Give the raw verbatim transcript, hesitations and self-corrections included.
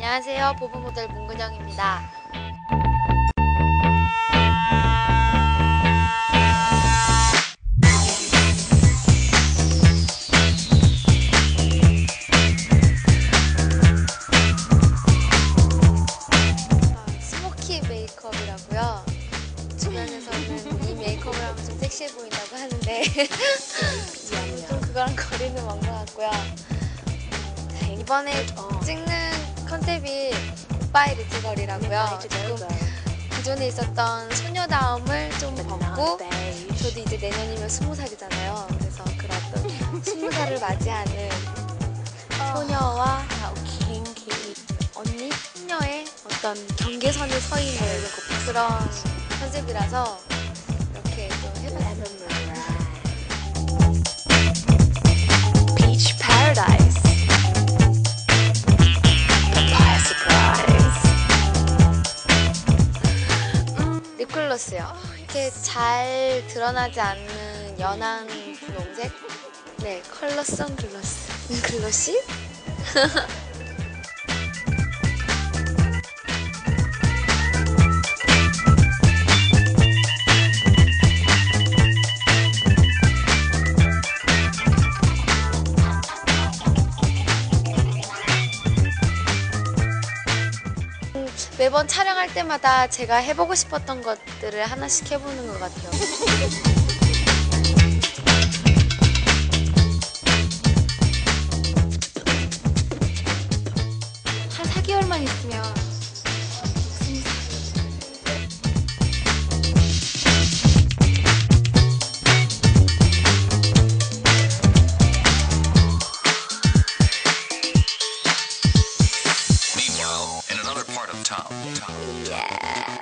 안녕하세요. 보부 모델 문근영입니다. 스모키 메이크업이라고요. 주변에서는 이 메이크업을 하면 좀 섹시해 보인다고 하는데 저는 좀 그거랑 거리는 먼 것 같고요. 이번에 어. 찍는 컨셉이 오빠의 리치걸이라고요. 기존에 있었던 소녀다움을 좀 벗고, 저도 이제 내년이면 스무 살이잖아요. 그래서 그런 어떤 스무 살을 맞이하는 어. 소녀와 긴, 긴 언니, 소녀의 어떤 경계선을 서 있는 그런 컨셉이라서 이렇게 좀 해봤습니다. Peach Paradise. 립글로스요. 이렇게 잘 드러나지 않는 연한 분홍색? 네, 컬러성 글로스. 글로시? 매번 촬영할 때마다 제가 해보고 싶었던 것들을 하나씩 해보는 것 같아요. 한 사 개월만 있으면 Top, top. Yeah.